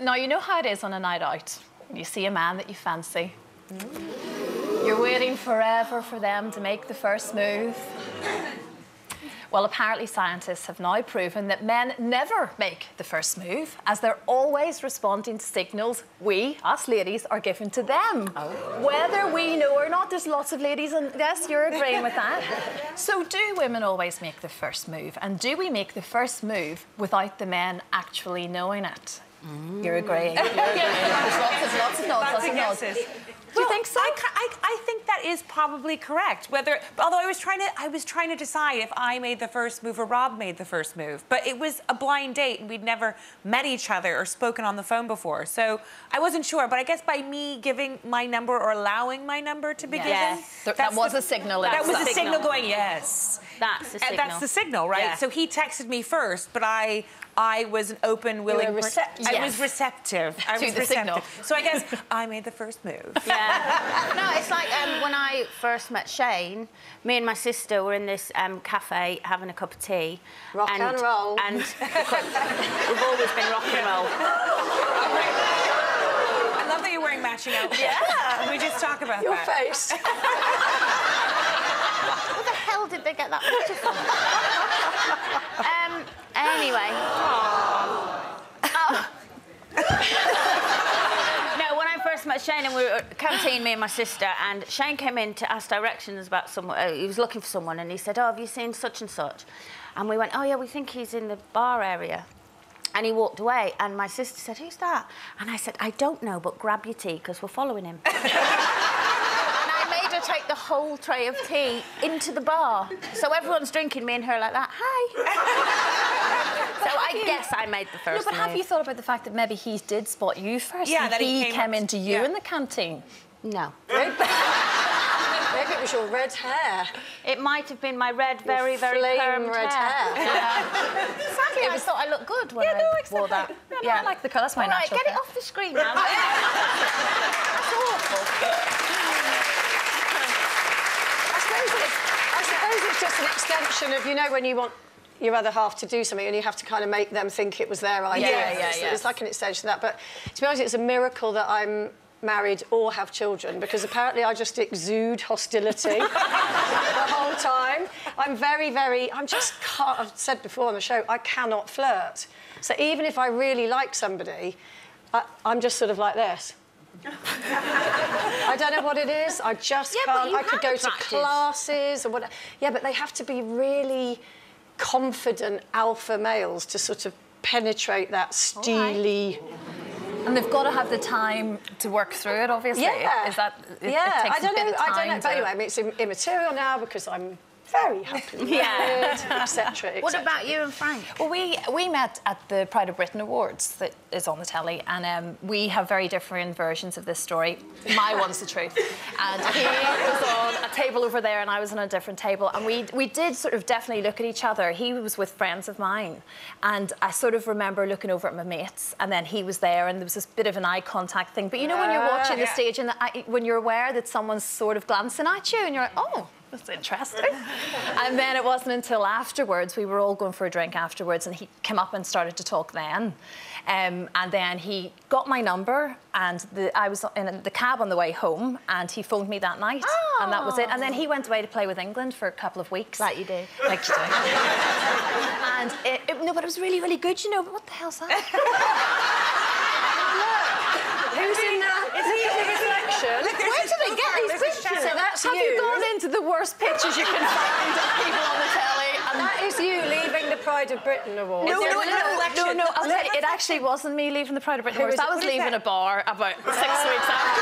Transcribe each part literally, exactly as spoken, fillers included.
Now, you know how it is on a night out. You see a man that you fancy. Mm. You're waiting forever for them to make the first move. Well, apparently scientists have now proven that men never make the first move, as they're always responding to signals we, us ladies, are given to them. Oh. Whether we know or not, there's lots of ladies, and yes, you're agreeing with that. So do women always make the first move? And do we make the first move without the men actually knowing it? Mm. You're agreeing. You're agreeing. There's lots of lots of nods, lots of nods. Do you well, think so? I, I, I think that is probably correct. Whether, although I was trying to, I was trying to decide if I made the first move or Rob made the first move. But it was a blind date, and we'd never met each other or spoken on the phone before, so I wasn't sure. But I guess by me giving my number or allowing my number to be yes. given, yes. that was the, a signal. That was a signal. signal going yes. That's the signal. That's the signal, right? Yeah. So he texted me first, but I, I was an open, willing. You were receptive. Yes. I was receptive. I was receptive. Signal. So I guess I made the first move. Yeah. No, it's like um, when I first met Shane, me and my sister were in this um, cafe having a cup of tea. Rock and, and roll. And we've always been rock and roll. I love that you're wearing matching outfits. Yeah. We just talk about Your that. Your face. Where the hell did they get that picture from? um, anyway. Oh. No, when I first met Shane, and we were at canteen, me and my sister, and Shane came in to ask directions about someone. Uh, he was looking for someone, and he said, oh, have you seen such and such? And we went, oh, yeah, we think he's in the bar area. And he walked away, and my sister said, who's that? And I said, I don't know, but grab your tea, because we're following him. Take the whole tray of tea into the bar, so everyone's drinking, me and her like that. Hi. So I you... guess I made the first. No, but have move. you thought about the fact that maybe he did spot you first? Yeah, and that he came, came into you yeah. in the canteen. No. Maybe it was your red hair. It might have been my red, your very, very permed red hair. hair. Yeah. Exactly. I was... thought I looked good when yeah, I no, exactly. wore that. No, no, yeah, I like the colour. That's my All natural. Right, get hair. it off the screen now. That's awful. I suppose it's just an extension of, you know, when you want your other half to do something and you have to kind of make them think it was their idea. Yeah, yeah, yeah. It's, yeah. it's like an extension of that. But to be honest, it's a miracle that I'm married or have children, because apparently I just exude hostility the whole time. I'm very, very... I'm just... Can't, I've said before on the show, I cannot flirt. So even if I really like somebody, I, I'm just sort of like this. I don't know what it is. I just yeah, can't. I could go to classes or whatever. Yeah, but they have to be really confident alpha males to sort of penetrate that steely. Right. And they've got to have the time to work through it. Obviously, yeah. Is that? It, yeah, it takes I don't a know. Bit of time I don't know. But anyway, I mean, it's immaterial now because I'm very happy. Yeah, et cetera. Et what about you and Frank? Well, we we met at the Pride of Britain Awards that is on the telly, and um, we have very different versions of this story. My one's the truth, and he was on a table over there, and I was on a different table, and we we did sort of definitely look at each other. He was with friends of mine, and I sort of remember looking over at my mates, and then he was there, and there was this bit of an eye contact thing. But you know when you're watching yeah. the stage, and the, when you're aware that someone's sort of glancing at you, and you're like, oh. That's interesting. And then it wasn't until afterwards, we were all going for a drink afterwards, and he came up and started to talk then. Um, and then he got my number, and the, I was in the cab on the way home, and he phoned me that night, oh. and that was it. And then he went away to play with England for a couple of weeks. Like you do. Like you do. And it, it, no, but it was really, really good, you know. But what the hell's that? Look, who's in that? Is he in the reflection? So that's Have you. you gone into the worst pictures you can find of people on the telly? And that is you leaving the Pride of Britain Awards. No, no, no, no, no, no. I'll say, it actually wasn't me leaving the Pride of Britain Awards. I was leaving a bar about six weeks after.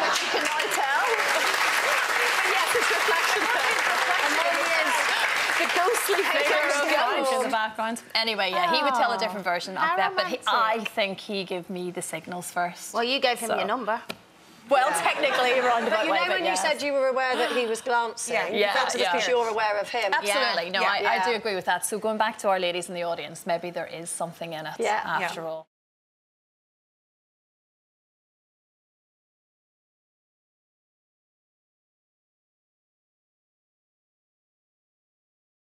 Which you can now tell. But yes, it's reflection. And there he is. The ghostly figure in the background. Anyway, yeah, he would tell a different version of that, but he, I think he gave me the signals first. Well, you gave him so. your number. Well, yeah. technically, you're on the but you know way, when but, yes. you said you were aware that he was glancing? Yeah, yeah. That's yeah. because you're aware of him. Absolutely. Yeah. No, yeah. I, yeah. I do agree with that. So going back to our ladies in the audience, maybe there is something in it yeah. after yeah. all.